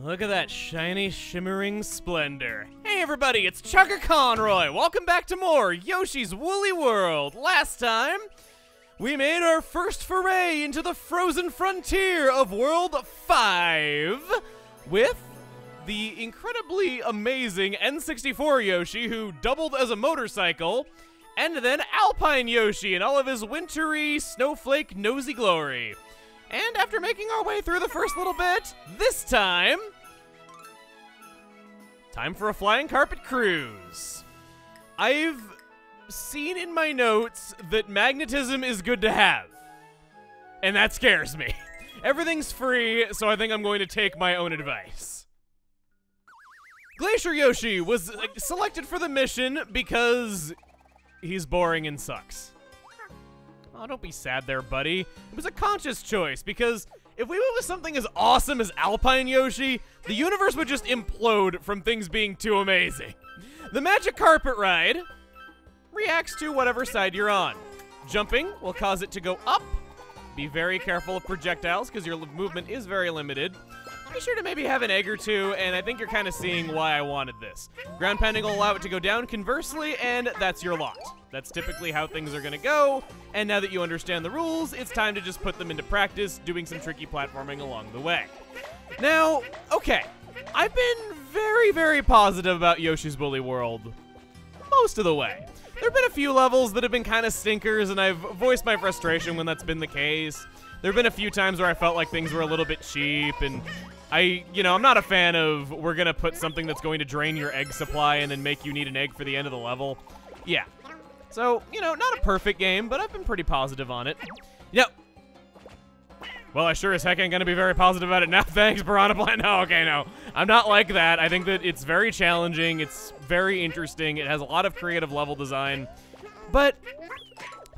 Look at that shiny, shimmering splendor. Hey everybody, it's Chugga Conroy! Welcome back to more Yoshi's Woolly World! Last time, we made our first foray into the frozen frontier of World 5 with the incredibly amazing N64 Yoshi, who doubled as a motorcycle, and then Alpine Yoshi in all of his wintry, snowflake, nosy glory. And after making our way through the first little bit, this time, time for a flying carpet cruise. I've seen in my notes that magnetism is good to have, and that scares me. Everything's free, so I think I'm going to take my own advice. Glacier Yoshi was selected for the mission because he's boring and sucks. Oh, don't be sad there, buddy. It was a conscious choice, because if we went with something as awesome as Alpine Yoshi, the universe would just implode from things being too amazing. The Magic Carpet Ride reacts to whatever side you're on. Jumping will cause it to go up. Be very careful of projectiles, because your movement is very limited. Be sure to maybe have an egg or two, and I think you're kind of seeing why I wanted this. Ground pounding will allow it to go down conversely, and that's your lot. That's typically how things are gonna go, and now that you understand the rules, it's time to just put them into practice, doing some tricky platforming along the way. Now, okay, I've been very, very positive about Yoshi's Woolly World most of the way. There have been a few levels that have been kind of stinkers, and I've voiced my frustration when that's been the case. There have been a few times where I felt like things were a little bit cheap, and I'm not a fan of we're gonna put something that's going to drain your egg supply and then make you need an egg for the end of the level. Yeah. So, not a perfect game, but I've been pretty positive on it. Well, I sure as heck ain't gonna be very positive about it now. Thanks, Piranha Plant. No, okay, no. I'm not like that. I think that it's very challenging. It's very interesting. It has a lot of creative level design. But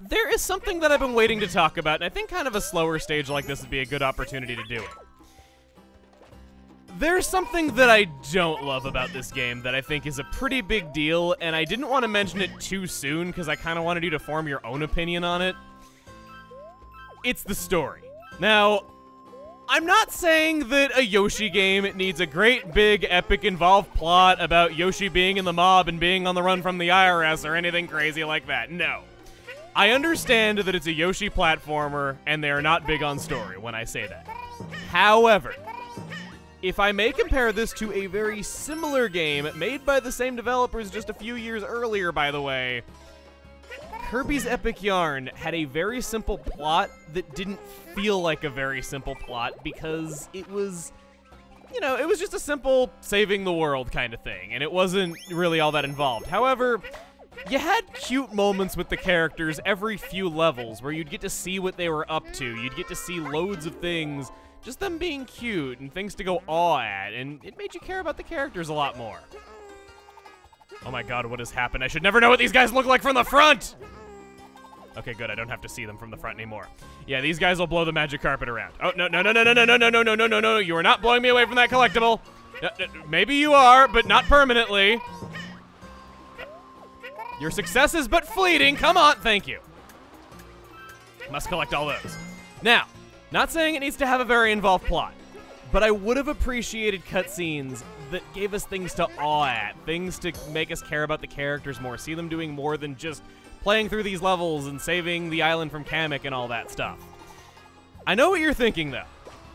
there is something that I've been waiting to talk about, and I think kind of a slower stage like this would be a good opportunity to do it. There's something that I don't love about this game that I think is a pretty big deal, and I didn't want to mention it too soon because I kind of wanted you to form your own opinion on it. It's the story. Now, I'm not saying that a Yoshi game needs a great, big, epic, involved plot about Yoshi being in the mob and being on the run from the IRS or anything crazy like that. No. I understand that it's a Yoshi platformer, and they are not big on story when I say that. However, if I may compare this to a very similar game made by the same developers just a few years earlier, by the way, Kirby's Epic Yarn had a very simple plot that didn't feel like a very simple plot because it was, it was just a simple saving the world kind of thing, and it wasn't really all that involved. However, you had cute moments with the characters every few levels where you'd get to see what they were up to, you'd get to see loads of things. Just them being cute and things to go awe at, and it made you care about the characters a lot more. Oh my god, what has happened? I should never know what these guys look like from the front! Okay, good, I don't have to see them from the front anymore. Yeah, these guys will blow the magic carpet around. Oh, no, no, no, no, no, no, no, no, no, no, no, no, no, you are not blowing me away from that collectible! Maybe you are, but not permanently. Your success is but fleeting, come on, thank you. Must collect all those. Now, not saying it needs to have a very involved plot, but I would have appreciated cutscenes that gave us things to awe at, things to make us care about the characters more, see them doing more than just playing through these levels and saving the island from Kamek and all that stuff. I know what you're thinking, though.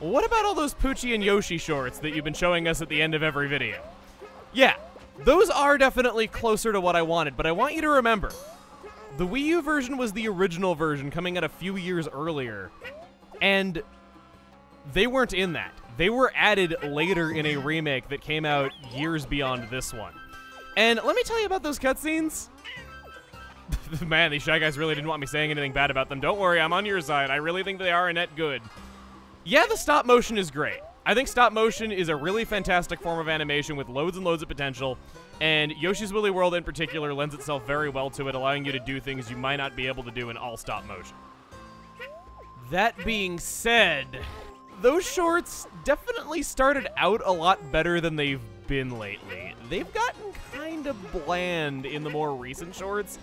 What about all those Poochy and Yoshi shorts that you've been showing us at the end of every video? Yeah, those are definitely closer to what I wanted, but I want you to remember, the Wii U version was the original version coming out a few years earlier. And they weren't in that. They were added later in a remake that came out years beyond this one. And let me tell you about those cutscenes. Man, these Shy Guys really didn't want me saying anything bad about them. Don't worry, I'm on your side. I really think they are a net good. Yeah, the stop motion is great. I think stop motion is a really fantastic form of animation with loads and loads of potential. And Yoshi's Woolly World in particular lends itself very well to it, allowing you to do things you might not be able to do in all stop motion. That being said, those shorts definitely started out a lot better than they've been lately. They've gotten kind of bland in the more recent shorts,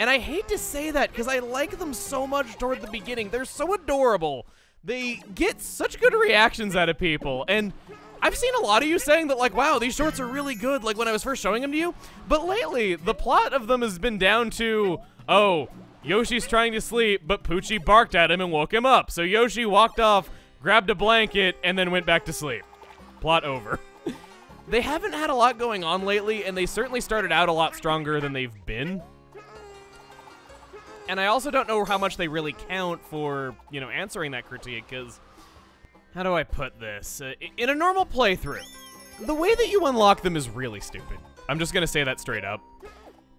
and I hate to say that because I like them so much toward the beginning. They're so adorable. They get such good reactions out of people, and I've seen a lot of you saying that, like, wow, these shorts are really good, like, when I was first showing them to you. But lately, the plot of them has been down to, oh, Yoshi's trying to sleep, but Poochy barked at him and woke him up. So Yoshi walked off, grabbed a blanket, and then went back to sleep. Plot over. They haven't had a lot going on lately, and they certainly started out a lot stronger than they've been. And I also don't know how much they really count for, you know, answering that critique, because... how do I put this? In a normal playthrough, the way that you unlock them is really stupid. I'm just gonna say that straight up.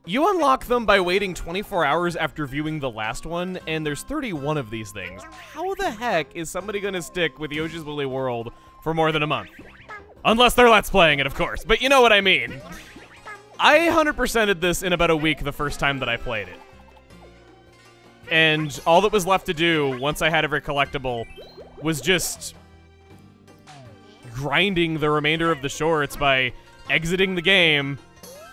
You unlock them by waiting 24 hours after viewing the last one, and there's 31 of these things. How the heck is somebody gonna stick with Yoshi's Woolly World for more than a month? Unless they're Let's Playing it, of course, but you know what I mean. I 100%ed this in about a week the first time that I played it. And all that was left to do, once I had every collectible, was just grinding the remainder of the shorts by exiting the game,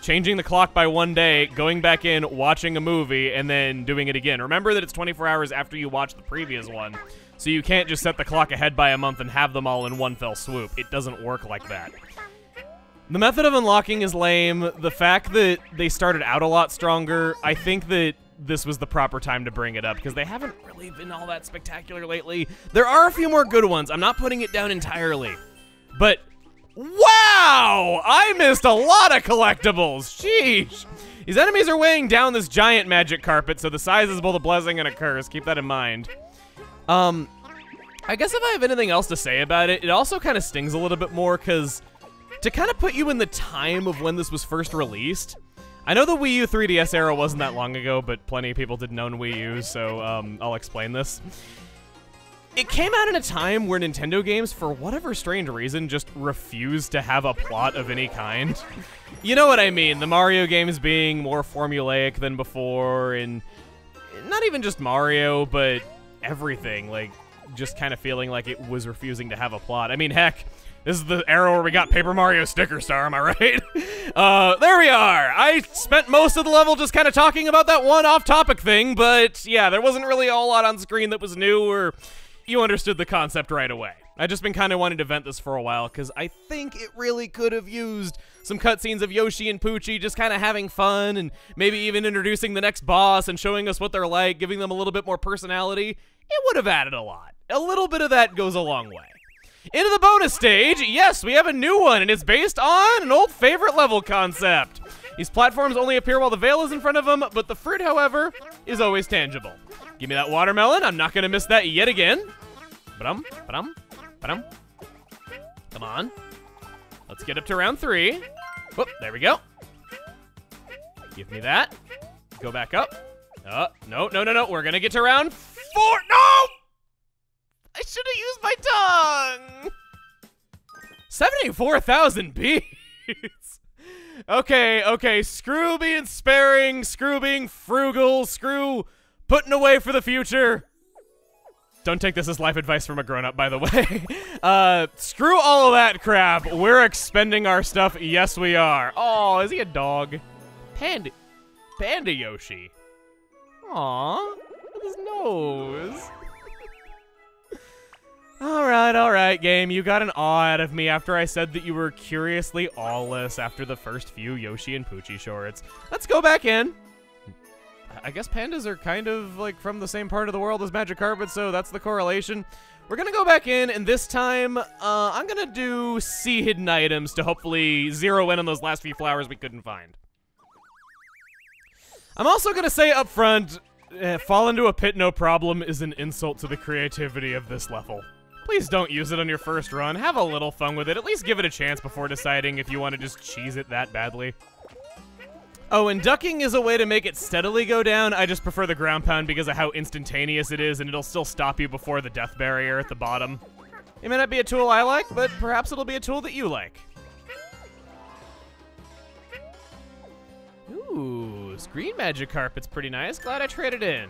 changing the clock by 1 day, going back in, watching a movie, and then doing it again. Remember that it's 24 hours after you watch the previous one, so you can't just set the clock ahead by a month and have them all in one fell swoop. It doesn't work like that. The method of unlocking is lame. The fact that they started out a lot stronger, I think that this was the proper time to bring it up, because they haven't really been all that spectacular lately. There are a few more good ones. I'm not putting it down entirely. But, wow! I missed a lot of collectibles. Sheesh. These enemies are weighing down this giant magic carpet, so the size is both a blessing and a curse. Keep that in mind. I guess if I have anything else to say about it, it also kind of stings a little bit more, because to kind of put you in the time of when this was first released, I know the Wii U 3DS era wasn't that long ago, but plenty of people didn't own Wii U, so I'll explain this. It came out in a time where Nintendo games, for whatever strange reason, just refused to have a plot of any kind. You know what I mean, the Mario games being more formulaic than before, and not even just Mario, but everything, like, just kind of feeling like it was refusing to have a plot. I mean, heck... this is the era where we got Paper Mario Sticker Star, am I right? There we are! I spent most of the level just kind of talking about that one off-topic thing, but yeah, there wasn't really a whole lot on screen that was new, or you understood the concept right away. I've just been kind of wanting to vent this for a while, because I think it really could have used some cutscenes of Yoshi and Poochy just kind of having fun, and maybe even introducing the next boss and showing us what they're like, giving them a little bit more personality. It would have added a lot. A little bit of that goes a long way. Into the bonus stage, yes, we have a new one, and it's based on an old favorite level concept. These platforms only appear while the veil is in front of them, but the fruit, however, is always tangible. Give me that watermelon, I'm not gonna miss that yet again. Ba-dum, ba-dum, ba-dum. Come on. Let's get up to round 3. Whoop, there we go. Give me that. Go back up. No, we're gonna get to round 4, no! I should have used my tongue! 74,000 bees! Okay, screw being sparing, screw being frugal, screw putting away for the future. Don't take this as life advice from a grown-up, by the way. Screw all of that crap. We're expending our stuff. Yes, we are. Oh, is he a dog? Panda Yoshi. Aw, with his nose. All right, game, you got an awe out of me after I said that you were curiously aweless after the first few Yoshi and Poochy shorts. Let's go back in. I guess pandas are kind of, like, from the same part of the world as Magic Carpet, so that's the correlation. We're gonna go back in, and this time, I'm gonna do sea hidden items to hopefully zero in on those last few flowers we couldn't find. I'm also gonna say up front, fall into a pit no problem is an insult to the creativity of this level. Please don't use it on your first run. Have a little fun with it. At least give it a chance before deciding if you want to just cheese it that badly. Oh, and ducking is a way to make it steadily go down. I just prefer the ground pound because of how instantaneous it is, and it'll still stop you before the death barrier at the bottom. It may not be a tool I like, but perhaps it'll be a tool that you like. Ooh, this green magic carpet's pretty nice. Glad I traded in.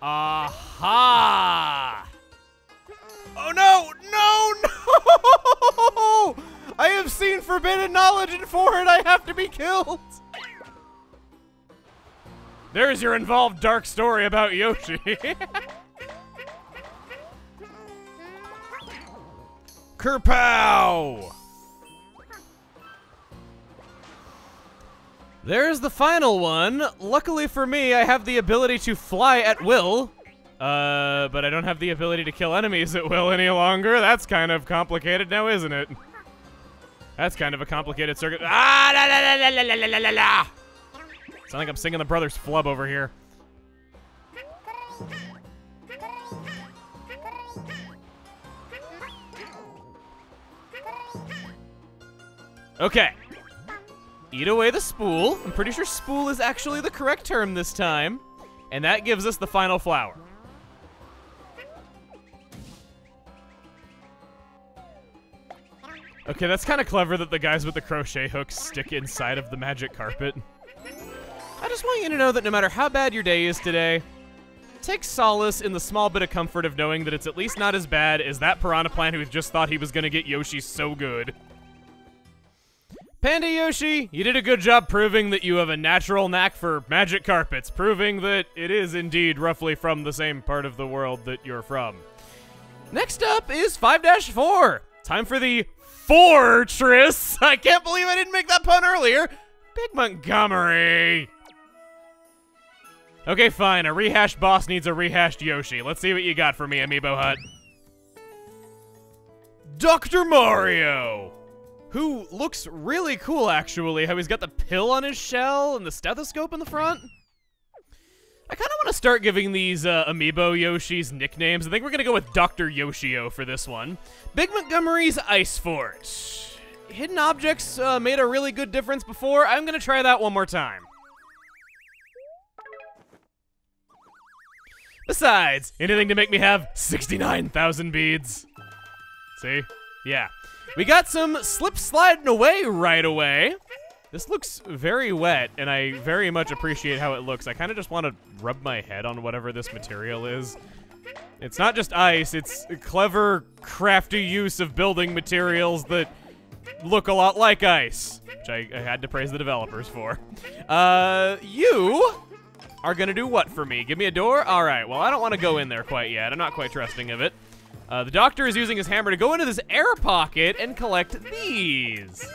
Aha! Oh no! I have seen forbidden knowledge, and for it I have to be killed! There's your involved dark story about Yoshi. Kerpow! There's the final one. Luckily for me, I have the ability to fly at will. But I don't have the ability to kill enemies at will any longer. That's kind of complicated now, isn't it? That's kind of a complicated circuit. Ah, la, la, la, la, la, la, la. Sound like I'm singing the Brothers Flub over here. Okay. Eat away the spool. I'm pretty sure spool is actually the correct term this time. And that gives us the final flower. Okay, that's kind of clever that the guys with the crochet hooks stick inside of the magic carpet. I just want you to know that no matter how bad your day is today, take solace in the small bit of comfort of knowing that it's at least not as bad as that piranha plant who just thought he was going to get Yoshi so good. Panda Yoshi, you did a good job proving that you have a natural knack for magic carpets, proving that it is indeed roughly from the same part of the world that you're from. Next up is 5-4. Time for the fortress. I can't believe I didn't make that pun earlier. Big Montgomery. Okay, fine. A rehashed boss needs a rehashed Yoshi. Let's see what you got for me, Amiibo Hut. Dr. Mario. Who looks really cool, actually, how he's got the pill on his shell and the stethoscope in the front. I kind of want to start giving these Amiibo Yoshis nicknames. I think we're going to go with Dr. Yoshio for this one. Big Montgomery's Ice Fort. Hidden objects made a really good difference before. I'm going to try that one more time. Besides, anything to make me have 69,000 beads. See? Yeah. We got some slip sliding away right away. This looks very wet, and I very much appreciate how it looks. I kind of just want to rub my head on whatever this material is. It's not just ice, it's a clever, crafty use of building materials that look a lot like ice, which I had to praise the developers for. You are going to do what for me? Give me a door? All right, well, I don't want to go in there quite yet. I'm not quite trusting of it. The doctor is using his hammer to go into this air pocket and collect these.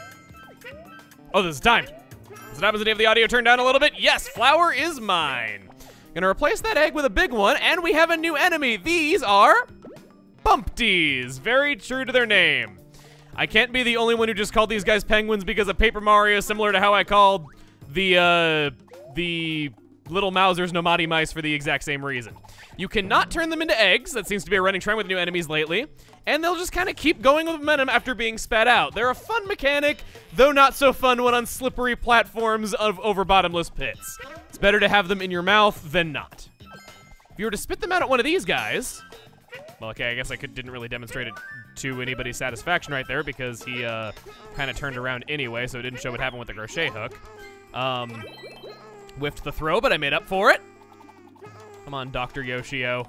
Oh, this is timed. Is it opposite of the audio turned down a little bit? Yes, flower is mine. Gonna replace that egg with a big one, and we have a new enemy. These are Bumpties. Very true to their name. I can't be the only one who just called these guys penguins because of Paper Mario, similar to how I called the Little Mausers Nomadi Mice for the exact same reason. You cannot turn them into eggs. That seems to be a running trend with new enemies lately. And they'll just kind of keep going with momentum after being spat out. They're a fun mechanic, though not so fun when on slippery platforms of over bottomless pits. It's better to have them in your mouth than not. If you were to spit them out at one of these guys... Well, okay, I guess I didn't really demonstrate it to anybody's satisfaction right there because he kind of turned around anyway, so it didn't show what happened with the crochet hook. Whiffed the throw, but I made up for it. Come on, Dr. Yoshio.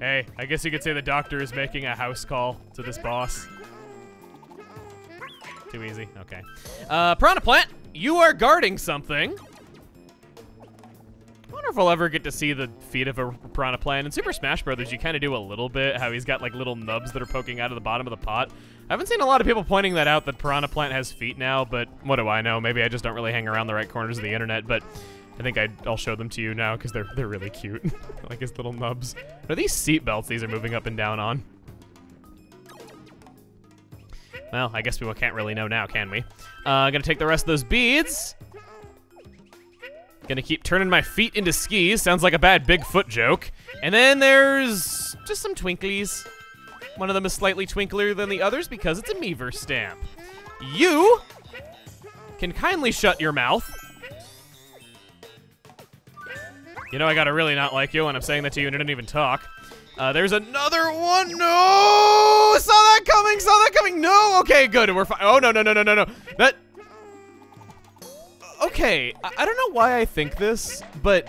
Hey, I guess you could say the doctor is making a house call to this boss. Too easy, okay. Piranha Plant, you are guarding something. I wonder if we'll ever get to see the feet of a Piranha Plant. In Super Smash Brothers, you kind of do a little bit, how he's got like little nubs that are poking out of the bottom of the pot. I haven't seen a lot of people pointing that out, that Piranha Plant has feet now, but what do I know? Maybe I just don't really hang around the right corners of the internet, but I think I'll show them to you now because they're really cute. Like his little nubs. What are these seat belts these are moving up and down on? Well, I guess we can't really know now, can we? Gonna take the rest of those beads. Gonna keep turning my feet into skis. Sounds like a bad Bigfoot joke. And then there's just some twinklies. One of them is slightly twinklier than the others because it's a Miiverse stamp. You can kindly shut your mouth. You know I gotta really not like you, and I'm saying that to you and I didn't even talk. There's another one. No! Saw that coming, saw that coming. No, okay, good, we're fine. Oh, no. That... Okay, I don't know why I think this, but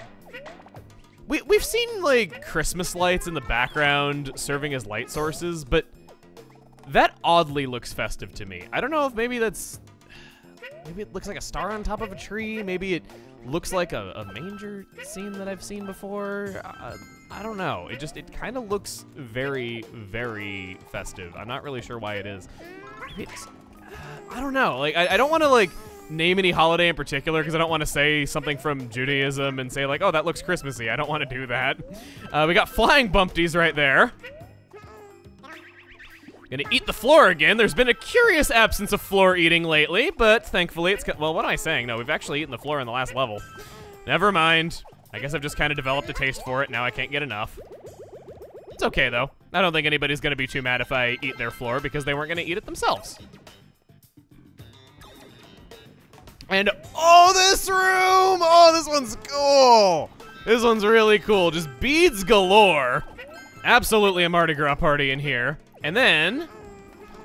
we've seen like Christmas lights in the background serving as light sources, but that oddly looks festive to me. I don't know if maybe it looks like a star on top of a tree. Maybe it looks like a manger scene that I've seen before. I don't know. It just, it kind of looks very, very festive. I'm not really sure why it is. It's, I don't know. Like, I don't want to, like, name any holiday in particular because I don't want to say something from Judaism and say, like, oh, that looks Christmassy. I don't want to do that. We got flying Bumpties right there. Gonna eat the floor again. There's been a curious absence of floor eating lately, but thankfully it's... Well, what am I saying? No, we've actually eaten the floor in the last level. Never mind. I guess I've just kind of developed a taste for it. Now I can't get enough. It's okay, though. I don't think anybody's going to be too mad if I eat their floor because they weren't going to eat it themselves. And, oh, this room! Oh, this one's cool! This one's really cool. Just beads galore. Absolutely a Mardi Gras party in here. And then,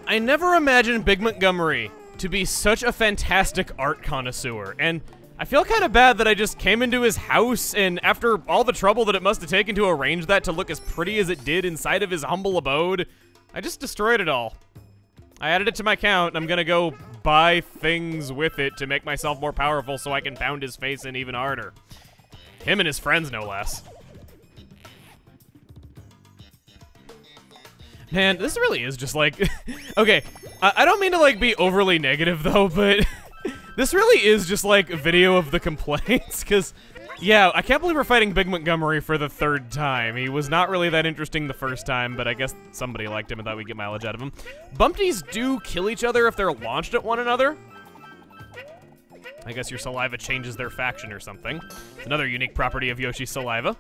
I never imagined Big Montgomery to be such a fantastic art connoisseur, and I feel kind of bad that I just came into his house, and after all the trouble that it must have taken to arrange that to look as pretty as it did inside of his humble abode, I just destroyed it all. I added it to my count, and I'm gonna go buy things with it to make myself more powerful so I can pound his face in even harder. Him and his friends, no less. Man, this really is just like, okay, I don't mean to like be overly negative though, but this really is just like a video of the complaints, because yeah, I can't believe we're fighting Big Montgomery for the third time. He was not really that interesting the first time, but I guess somebody liked him and thought we'd get mileage out of him. Bumpties do kill each other if they're launched at one another. I guess your saliva changes their faction or something. It's another unique property of Yoshi's saliva.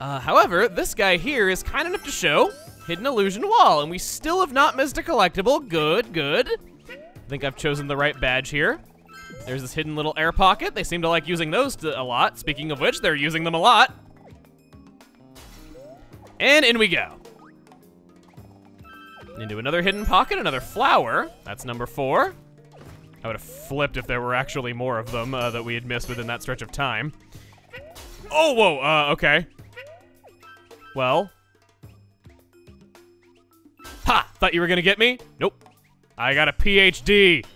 However, this guy here is kind enough to show Hidden Illusion Wall, and we still have not missed a collectible. Good, good. I think I've chosen the right badge here. There's this hidden little air pocket. They seem to like using those a lot. Speaking of which, they're using them a lot. And in we go. Into another hidden pocket, another flower. That's number 4. I would have flipped if there were actually more of them that we had missed within that stretch of time. Oh, whoa, okay. Well. Ha! Thought you were gonna get me? Nope. I got a PhD.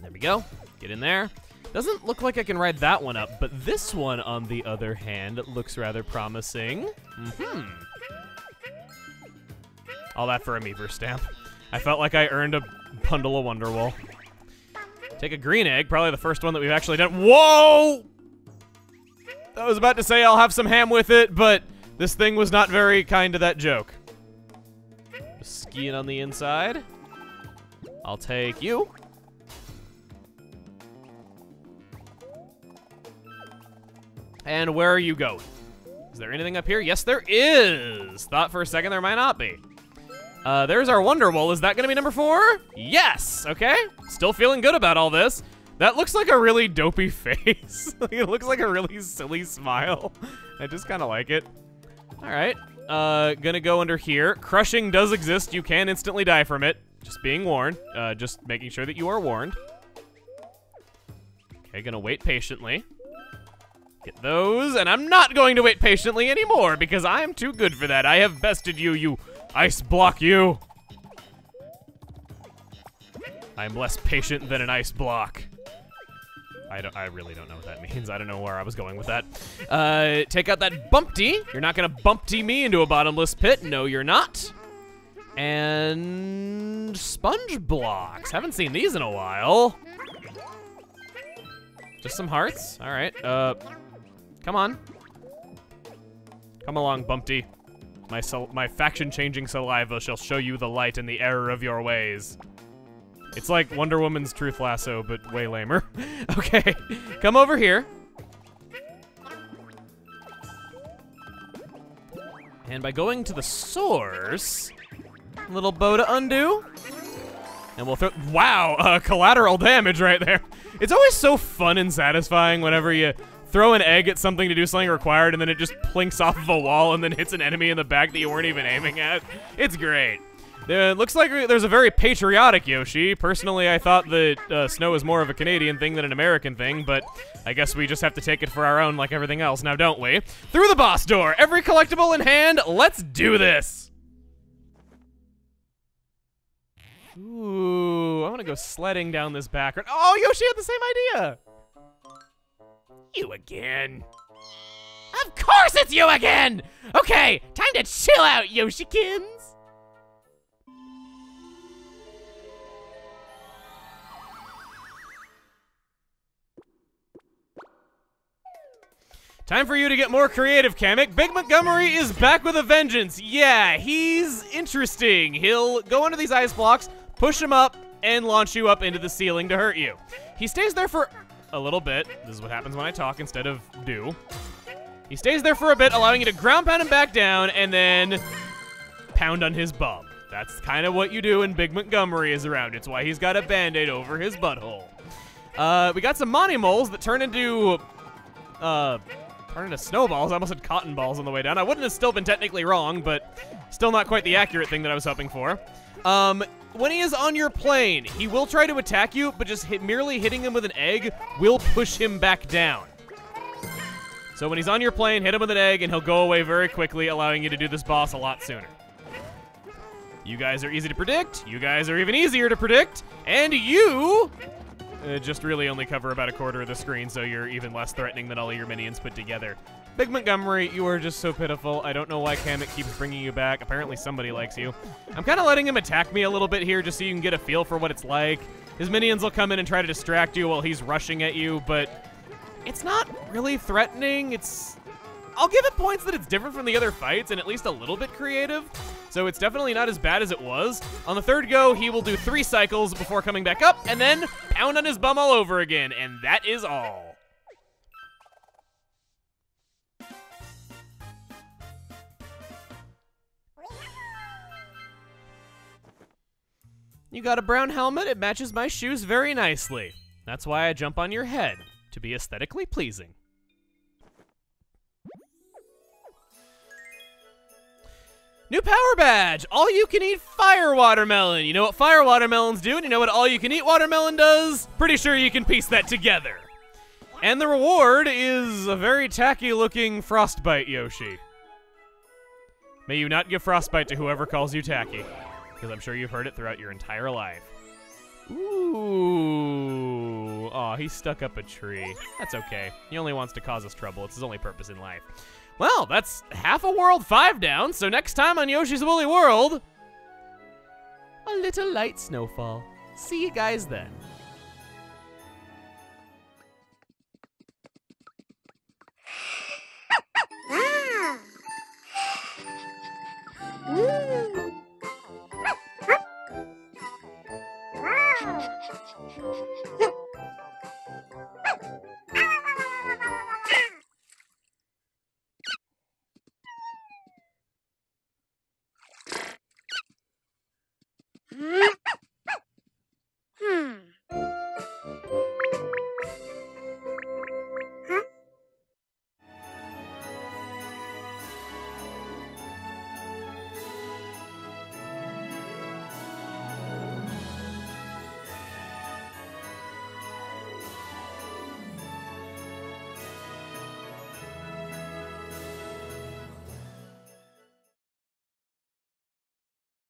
There we go. Get in there. Doesn't look like I can ride that one up, but this one, on the other hand, looks rather promising. Mm-hmm. All that for a Miiverse stamp. I felt like I earned a bundle of Wonderwall. Take a green egg, probably the first one that we've actually done. Whoa! I was about to say I'll have some ham with it, but this thing was not very kind to that joke. Just skiing on the inside. I'll take you. And where are you going? Is there anything up here? Yes, there is. Thought for a second there might not be. There's our Wonder Wool. Is that going to be number 4? Yes. Okay. Still feeling good about all this. That looks like a really dopey face. It looks like a really silly smile. I just kind of like it. All right, gonna go under here. Crushing does exist. You can instantly die from it. Just being warned. Just making sure that you are warned. Okay, gonna wait patiently. Get those, and I'm not going to wait patiently anymore because I am too good for that. I have bested you, you ice block you. I'm less patient than an ice block. I really don't know what that means. I don't know where I was going with that. Take out that Bumpty. You're not going to Bumpty me into a bottomless pit. No, you're not. And sponge blocks. Haven't seen these in a while. Just some hearts. All right. Come on. Come along, Bumpty. My faction-changing saliva shall show you the light and the error of your ways. It's like Wonder Woman's Truth Lasso, but way lamer. Okay, come over here. And by going to the source, little bow to undo. And we'll throw, wow, collateral damage right there. It's always so fun and satisfying whenever you throw an egg at something to do something required and then it just plinks off of a wall and then hits an enemy in the back that you weren't even aiming at. It's great. It looks like there's a very patriotic Yoshi. Personally, I thought that snow is more of a Canadian thing than an American thing, but I guess we just have to take it for our own like everything else now, don't we? Through the boss door, every collectible in hand, let's do this! Ooh, I wanna go sledding down this back. Oh, Yoshi had the same idea! You again. Of course it's you again! Okay, time to chill out, Yoshikins! Time for you to get more creative, Kamek. Big Montgomery is back with a vengeance. Yeah, he's interesting. He'll go under these ice blocks, push him up, and launch you up into the ceiling to hurt you. He stays there for a little bit. This is what happens when I talk instead of do. He stays there for a bit, allowing you to ground pound him back down and then pound on his bum. That's kind of what you do when Big Montgomery is around. It's why he's got a Band-Aid over his butthole. We got some Monty Moles that turn into... Turn into snowballs. I almost had cotton balls on the way down. I wouldn't have still been technically wrong, but still not quite the accurate thing that I was hoping for. When he is on your plane, he will try to attack you, but just merely hitting him with an egg will push him back down. So when he's on your plane, hit him with an egg, and he'll go away very quickly, allowing you to do this boss a lot sooner. You guys are easy to predict. You guys are even easier to predict. And you... just really only cover about a quarter of the screen, so you're even less threatening than all of your minions put together. Big Montgomery, you are just so pitiful. I don't know why Kamek keeps bringing you back. Apparently somebody likes you. I'm kind of letting him attack me a little bit here just so you can get a feel for what it's like. His minions will come in and try to distract you while he's rushing at you, but it's not really threatening. It's... I'll give it points that it's different from the other fights and at least a little bit creative. So it's definitely not as bad as it was. On the third go, he will do 3 cycles before coming back up and then pound on his bum all over again. And that is all. You got a brown helmet. It matches my shoes very nicely. That's why I jump on your head, to be aesthetically pleasing. New power badge, all you can eat fire watermelon. You know what fire watermelons do, and you know what all you can eat watermelon does? Pretty sure you can piece that together. And the reward is a very tacky looking frostbite Yoshi. May you not give frostbite to whoever calls you tacky, because I'm sure you've heard it throughout your entire life. Ooh, aw, he's stuck up a tree. That's okay, he only wants to cause us trouble. It's his only purpose in life. Well, that's half a world 5 down, so next time on Yoshi's Woolly World, a little light snowfall. See you guys then.